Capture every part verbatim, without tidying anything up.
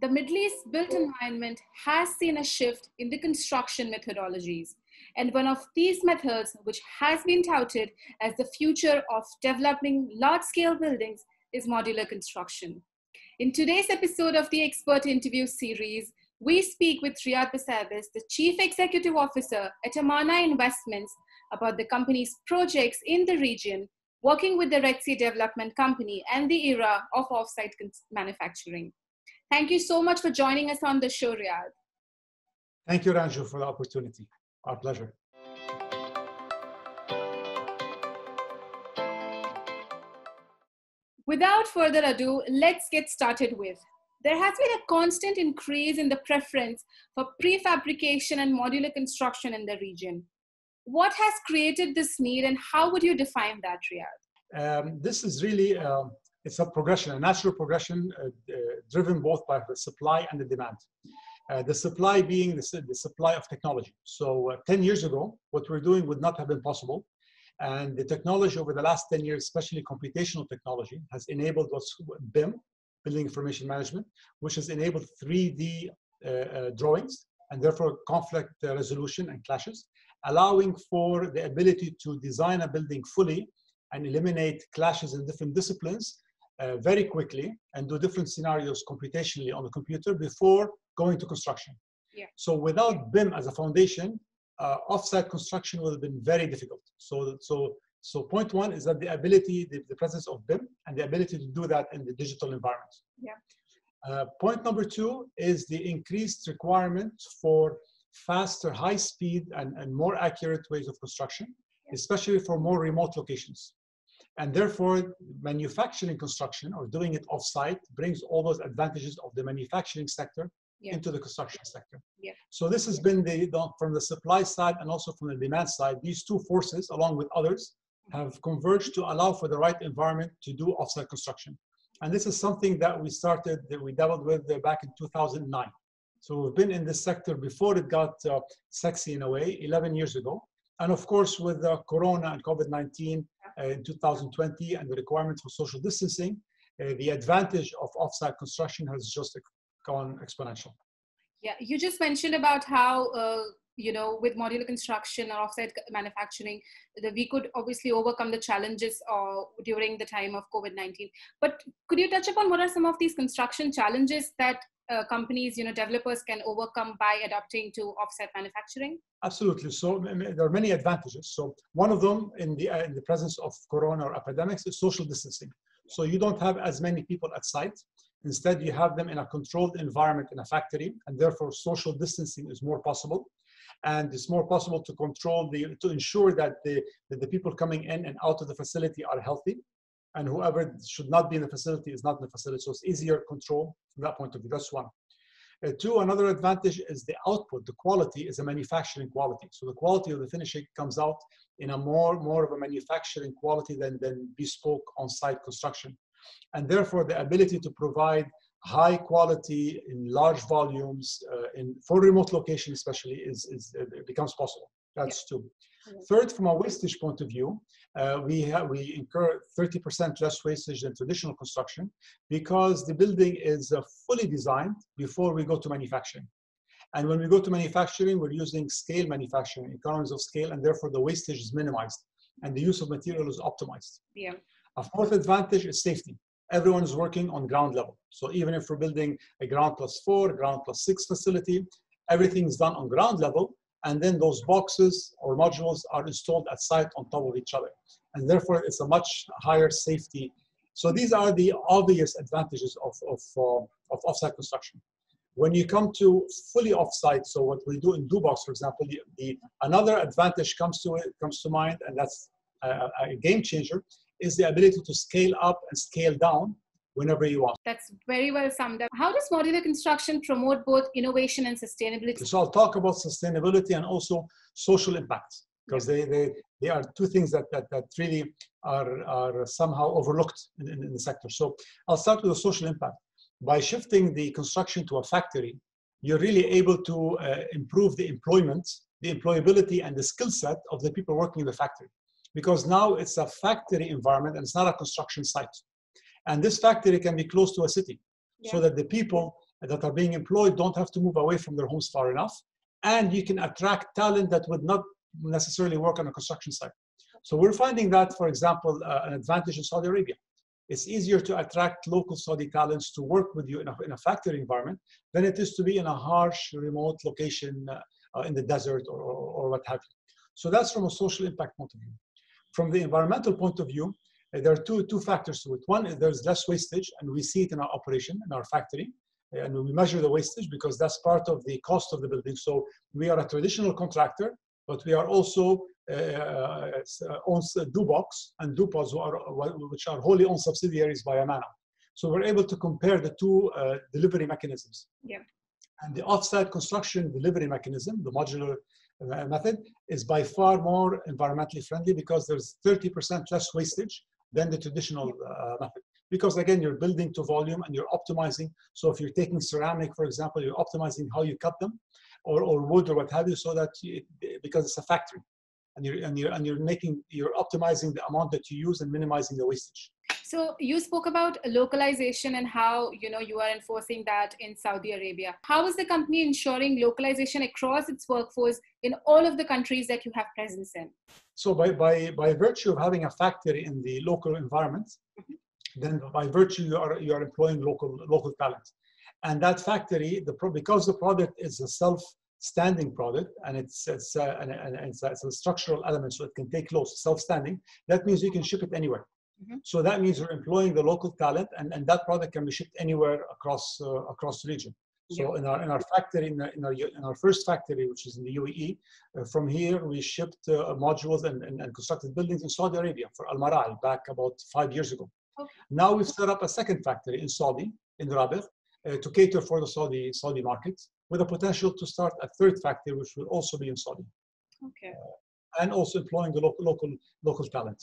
the Middle East built environment has seen a shift in the construction methodologies. And one of these methods, which has been touted as the future of developing large-scale buildings, is modular construction. In today's episode of the Expert Interview series, we speak with Riad Bsaibes, the Chief Executive Officer at AMANA Investments, about the company's projects in the region, working with the Red Sea Development Company and the era of offsite manufacturing. Thank you so much for joining us on the show, Riad. Thank you, Ranju, for the opportunity. Our pleasure. Without further ado, let's get started with. There has been a constant increase in the preference for prefabrication and modular construction in the region. What has created this need, and how would you define that, Riad? Um, this is really, uh, it's a progression, a natural progression uh, uh, driven both by the supply and the demand. Uh, the supply being the, the supply of technology. So uh, ten years ago, what we're doing would not have been possible. And the technology over the last ten years, especially computational technology, has enabled what's B I M, Building Information Management, which has enabled three D uh, uh, drawings and therefore conflict uh, resolution and clashes, allowing for the ability to design a building fully and eliminate clashes in different disciplines uh, very quickly and do different scenarios computationally on the computer before going to construction. Yeah. So without B I M as a foundation, uh, offsite construction would have been very difficult. So, so, so point one is that the ability, the, the presence of B I M and the ability to do that in the digital environment. Yeah. Uh, point number two is the increased requirement for faster, high speed and, and more accurate ways of construction, especially for more remote locations. And therefore, manufacturing construction or doing it offsite brings all those advantages of the manufacturing sector yeah. into the construction sector. Yeah. So this has been the, the, from the supply side and also from the demand side, these two forces, along with others, have converged to allow for the right environment to do offsite construction. And this is something that we started, that we dabbled with back in two thousand nine. So we've been in this sector before it got uh, sexy in a way, eleven years ago. And of course, with uh, Corona and COVID nineteen uh, in two thousand twenty and the requirement for social distancing, uh, the advantage of offsite construction has just gone exponential. Yeah, you just mentioned about how, uh, you know, with modular construction or offsite manufacturing, that we could obviously overcome the challenges uh, during the time of COVID nineteen. But could you touch upon what are some of these construction challenges that Uh, companies, you know, developers can overcome by adapting to offsite manufacturing? Absolutely. So there are many advantages. So one of them in the, uh, in the presence of Corona or epidemics is social distancing. So you don't have as many people at site. Instead, you have them in a controlled environment in a factory, and therefore social distancing is more possible. And it's more possible to control the, to ensure that the, that the people coming in and out of the facility are healthy. And whoever should not be in the facility is not in the facility. So it's easier control from that point of view. That's one. Uh, two, another advantage is the output. The quality is a manufacturing quality. So the quality of the finishing comes out in a more, more of a manufacturing quality than, than bespoke on-site construction. And therefore, the ability to provide high quality in large volumes uh, in, for remote location especially is, is, it becomes possible. That's yeah. two. Third, from a wastage point of view, uh, we, have, we incur thirty percent less wastage than traditional construction because the building is uh, fully designed before we go to manufacturing. And when we go to manufacturing, we're using scale manufacturing, economies of scale, and therefore the wastage is minimized and the use of material is optimized. Yeah. A fourth advantage is safety. Everyone is working on ground level. So even if we're building a ground plus four, ground plus six facility, everything is done on ground level. And then those boxes or modules are installed at site on top of each other. And therefore, it's a much higher safety. So these are the obvious advantages of, of, uh, of offsite construction. When you come to fully offsite, so what we do in DuBox, for example, the, the, another advantage comes to, it, comes to mind, and that's a, a game changer, is the ability to scale up and scale down whenever you want. That's very well summed up. How does modular construction promote both innovation and sustainability? So I'll talk about sustainability and also social impacts, because yeah. they, they, they are two things that, that, that really are, are somehow overlooked in, in, in the sector. So I'll start with the social impact. By shifting the construction to a factory, you're really able to uh, improve the employment, the employability and the skill set of the people working in the factory, because now it's a factory environment and it's not a construction site. And this factory can be close to a city yeah. so that the people that are being employed don't have to move away from their homes far enough. And you can attract talent that would not necessarily work on a construction site. So we're finding that, for example, uh, an advantage in Saudi Arabia. It's easier to attract local Saudi talents to work with you in a, in a factory environment than it is to be in a harsh, remote location uh, uh, in the desert or, or, or what have you. So that's from a social impact point of view. From the environmental point of view, uh, there are two, two factors to it. One is there's less wastage, and we see it in our operation, in our factory. And we measure the wastage because that's part of the cost of the building. So we are a traditional contractor, but we are also uh, own DuBox and DuPods, who are, which are wholly owned subsidiaries by AMANA. So we're able to compare the two uh, delivery mechanisms. Yeah. And the offsite construction delivery mechanism, the modular uh, method, is by far more environmentally friendly because there's thirty percent less wastage than the traditional uh, method. Because again, you're building to volume and you're optimizing. So if you're taking ceramic, for example, you're optimizing how you cut them, or, or wood or what have you, so that you, because it's a factory, and you're and you're and you're making you're optimizing the amount that you use and minimizing the wastage. So you spoke about localization and how you know you are enforcing that in Saudi Arabia. How is the company ensuring localization across its workforce in all of the countries that you have presence in? So by by by virtue of having a factory in the local environment. Mm-hmm. Then by virtue you are you are employing local local talent, and that factory the pro, because the product is a self-standing product and it's it's, uh, and, and it's, it's a structural element, so it can take loads. Self-standing, that means you can ship it anywhere. Mm-hmm. So that means you're employing the local talent, and, and that product can be shipped anywhere across uh, across the region. So yeah. in our in our factory in, in our in our first factory, which is in the U A E, uh, from here we shipped uh, modules and, and and constructed buildings in Saudi Arabia for Al-Mara'il back about five years ago. Okay. Now we've set up a second factory in Saudi, in Rabir, uh, to cater for the Saudi Saudi market, with a potential to start a third factory, which will also be in Saudi. Okay. Uh, and also employing the local local local talent.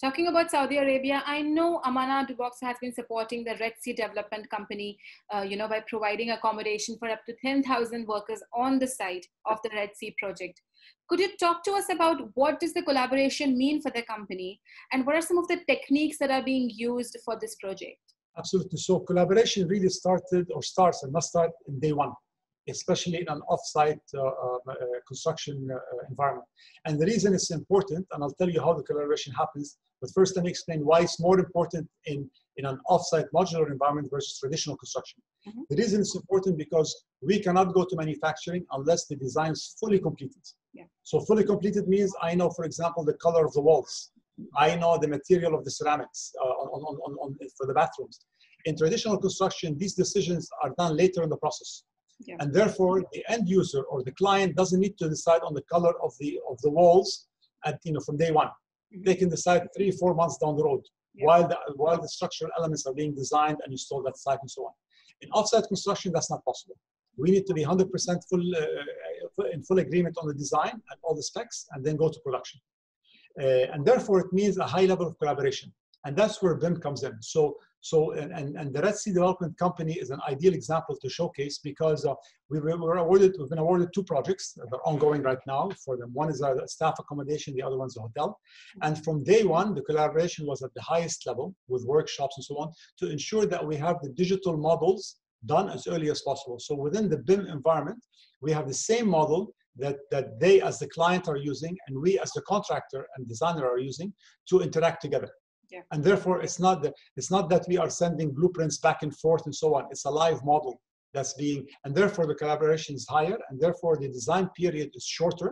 Talking about Saudi Arabia, I know AMANA DuBox has been supporting the Red Sea Development Company, uh, you know, by providing accommodation for up to ten thousand workers on the site of the Red Sea project. Could you talk to us about what does the collaboration mean for the company, and what are some of the techniques that are being used for this project? Absolutely. So collaboration really started or starts and must start in day one, especially in an off-site uh, uh, construction uh, environment. And the reason it's important, and I'll tell you how the collaboration happens, but first let me explain why it's more important in, in an off-site modular environment versus traditional construction. Mm-hmm. The reason it's important because we cannot go to manufacturing unless the design is fully completed. Yeah. So fully completed means I know, for example, the color of the walls. I know the material of the ceramics uh, on, on, on, on, for the bathrooms. In traditional construction, these decisions are done later in the process. Yeah. And therefore, the end user or the client doesn't need to decide on the color of the of the walls at you know from day one. Mm-hmm. They can decide three, four months down the road, yeah. while the while the structural elements are being designed and installed at site and so on. In offsite construction, that's not possible. We need to be one hundred percent full uh, in full agreement on the design and all the specs, and then go to production. Uh, and therefore, it means a high level of collaboration, and that's where B I M comes in. So. So, and, and, and the Red Sea Development Company is an ideal example to showcase because uh, we were awarded, we've been awarded two projects that are ongoing right now for them. One is a staff accommodation, the other one's a hotel. And from day one, the collaboration was at the highest level with workshops and so on to ensure that we have the digital models done as early as possible. So within the B I M environment, we have the same model that, that they as the client are using and we as the contractor and designer are using to interact together. Yeah. And therefore, it's not that it's not that we are sending blueprints back and forth and so on. It's a live model that's being, and therefore the collaboration is higher, and therefore the design period is shorter,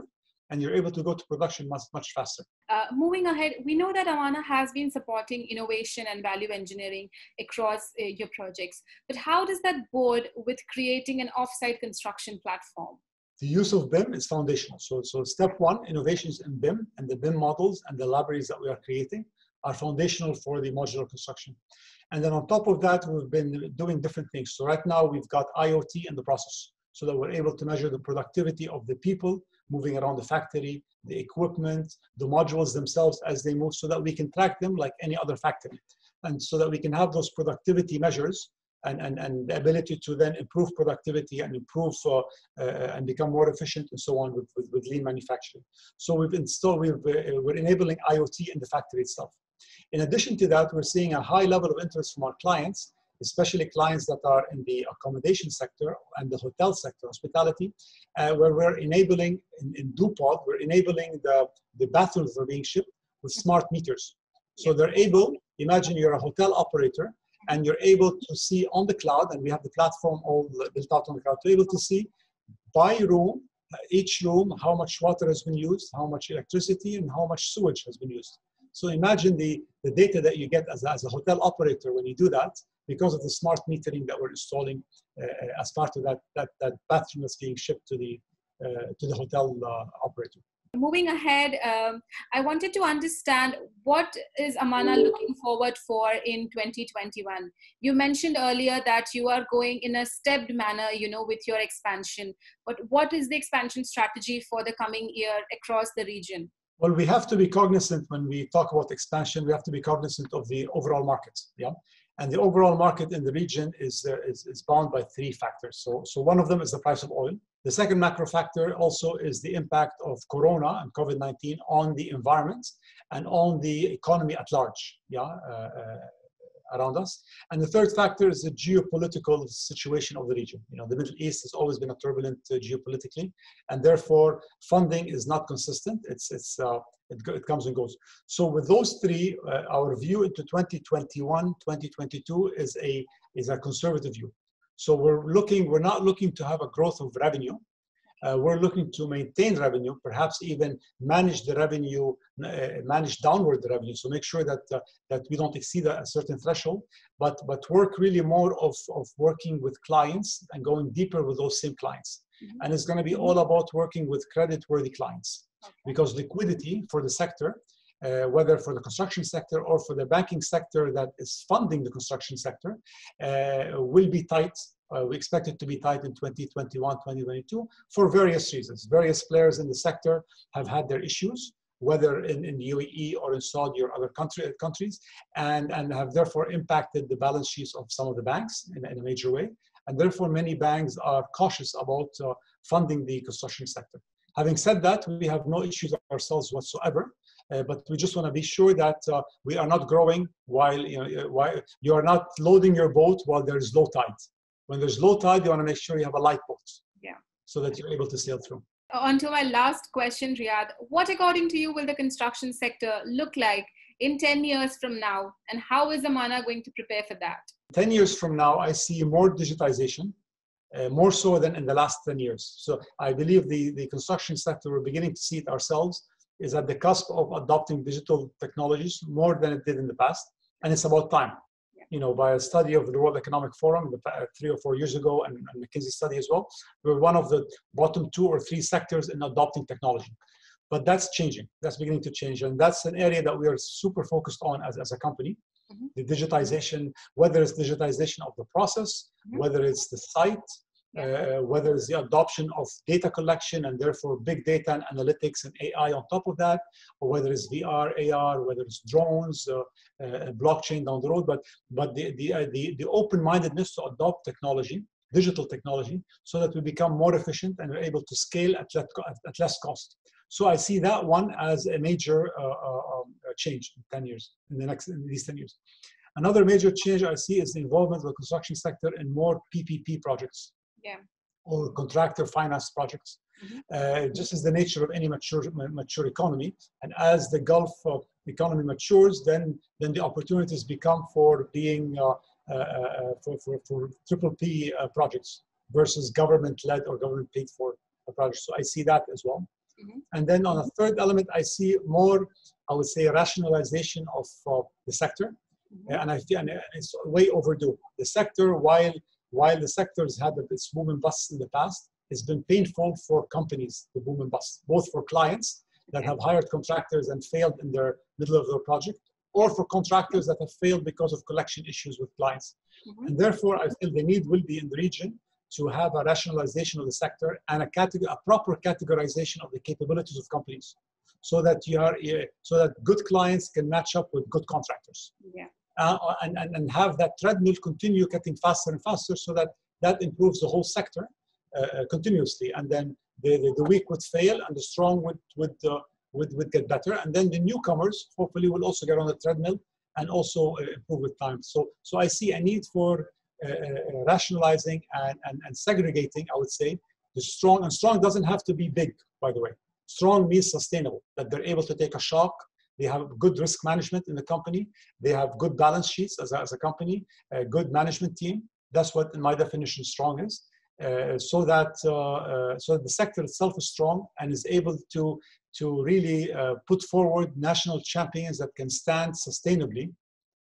and you're able to go to production much much faster. Uh, moving ahead, we know that AMANA has been supporting innovation and value engineering across uh, your projects, but how does that board with creating an offsite construction platform? The use of B I M is foundational. So, so step one, innovations in B I M and the B I M models and the libraries that we are creating are foundational for the modular construction. And then on top of that, we've been doing different things. So right now we've got IoT in the process so that we're able to measure the productivity of the people moving around the factory, the equipment, the modules themselves as they move so that we can track them like any other factory. And so that we can have those productivity measures and, and, and the ability to then improve productivity and improve uh, uh, and become more efficient and so on with, with, with lean manufacturing. So we've installed, we've, uh, we're enabling IoT in the factory itself. In addition to that, we're seeing a high level of interest from our clients especially clients that are in the accommodation sector and the hotel sector, hospitality, uh, where we're enabling, in, in DuPod, we're enabling the, the bathrooms that are being shipped with smart meters. So they're able, imagine you're a hotel operator, and you're able to see on the cloud, and we have the platform all built out on the cloud, to able to see by room, each room, how much water has been used, how much electricity, and how much sewage has been used. So imagine the, the data that you get as a, as a hotel operator when you do that, because of the smart metering that we're installing uh, as part of that, that, that bathroom that's being shipped to the, uh, to the hotel uh, operator. Moving ahead, um, I wanted to understand, what is AMANA looking forward for in twenty twenty-one? You mentioned earlier that you are going in a stepped manner, you know, with your expansion. But what is the expansion strategy for the coming year across the region? Well, we have to be cognizant when we talk about expansion, we have to be cognizant of the overall market. Yeah? And the overall market in the region is, uh, is, is bound by three factors. So, so one of them is the price of oil. The second macro factor also is the impact of Corona and COVID nineteen on the environment and on the economy at large, yeah, uh, uh, around us. And the third factor is the geopolitical situation of the region. You know, the Middle East has always been a turbulent uh, geopolitically, and therefore funding is not consistent. It's, it's, uh, it, it comes and goes. So with those three, uh, our view into twenty twenty-one, twenty twenty-two is a, is a conservative view. So we're looking, we're not looking to have a growth of revenue. Uh, we're looking to maintain revenue, perhaps even manage the revenue, uh, manage downward the revenue. So make sure that, uh, that we don't exceed a certain threshold, but, but work really more of, of working with clients and going deeper with those same clients. Mm-hmm. And it's gonna be all about working with credit-worthy clients, okay, because liquidity for the sector, Uh, whether for the construction sector or for the banking sector that is funding the construction sector, uh, will be tight. Uh, we expect it to be tight in twenty twenty-one, twenty twenty-two for various reasons. Various players in the sector have had their issues, whether in, in the U A E or in Saudi or other country, countries, and, and have therefore impacted the balance sheets of some of the banks in, in a major way. And therefore, many banks are cautious about uh, funding the construction sector. Having said that, we have no issues ourselves whatsoever. Uh, but we just want to be sure that uh, we are not growing while you know, while you are not loading your boat while there is low tide. When there's low tide, you want to make sure you have a light boat, yeah, so that you're able to sail through. On to my last question, Riad. What, according to you, will the construction sector look like in ten years from now? And how is AMANA going to prepare for that? ten years from now, I see more digitization. Uh, more so than in the last ten years. So I believe the, the construction sector, we're beginning to see it ourselves, is at the cusp of adopting digital technologies more than it did in the past. And it's about time. Yeah. You know, by a study of the World Economic Forum the, uh, three or four years ago, and, and McKinsey study as well, we were one of the bottom two or three sectors in adopting technology. But that's changing. That's beginning to change. And that's an area that we are super focused on as, as a company. Mm-hmm. The digitization, whether it's digitization of the process, mm-hmm, whether it's the site, uh, whether it's the adoption of data collection and therefore big data and analytics and A I on top of that, or whether it's V R, A R, whether it's drones, uh, uh, blockchain down the road, but, but the, the, uh, the, the open-mindedness to adopt technology, digital technology, so that we become more efficient and are able to scale at, at less cost. So I see that one as a major uh, uh, change in ten years, in the next, in these ten years. Another major change I see is the involvement of the construction sector in more P P P projects, yeah, or contractor finance projects. Mm-hmm. Uh, just as the nature of any mature, mature economy, and as the Gulf economy matures, then, then the opportunities become for being uh, uh, uh, for, for, for triple P uh, projects versus government-led or government-paid for projects. So I see that as well. And then on a third element, I see more, I would say, rationalization of uh, the sector. Mm-hmm. And I feel and it's way overdue. The sector, while, while the sector has had its boom and bust in the past, it's been painful for companies, the boom and bust, both for clients that have hired contractors and failed in the middle of their project, or for contractors that have failed because of collection issues with clients. Mm-hmm. And therefore, I feel the need will be in the region to have a rationalization of the sector and a, category, a proper categorization of the capabilities of companies, so that you are so that good clients can match up with good contractors, yeah, uh, and, and and have that treadmill continue getting faster and faster, so that that improves the whole sector uh, continuously, and then the, the the weak would fail and the strong would would uh, would would get better, and then the newcomers hopefully will also get on the treadmill and also uh, improve with time. So, so I see a need for uh, rationalizing and, and, and segregating, I would say, the strong. And strong doesn't have to be big, by the way. Strong means sustainable, that they're able to take a shock. They have good risk management in the company. They have good balance sheets as a, as a company, a good management team. That's what, in my definition, strong is. Uh, so that uh, uh, so that the sector itself is strong and is able to to really uh, put forward national champions that can stand sustainably,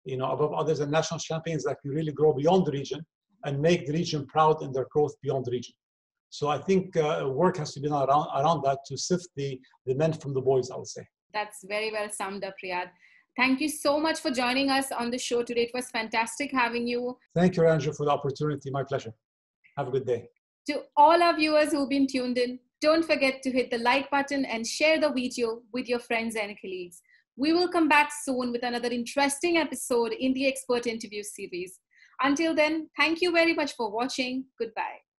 you know, above others, and national champions that can really grow beyond the region and make the region proud in their growth beyond the region. So I think uh, work has to be done around, around that to sift the, the men from the boys, I would say. That's very well summed up, Riad. Thank you so much for joining us on the show today. It was fantastic having you. Thank you, Ranju, for the opportunity. My pleasure. Have a good day. To all our viewers who've been tuned in, don't forget to hit the like button and share the video with your friends and colleagues. We will come back soon with another interesting episode in the Expert Interview series. Until then, thank you very much for watching. Goodbye.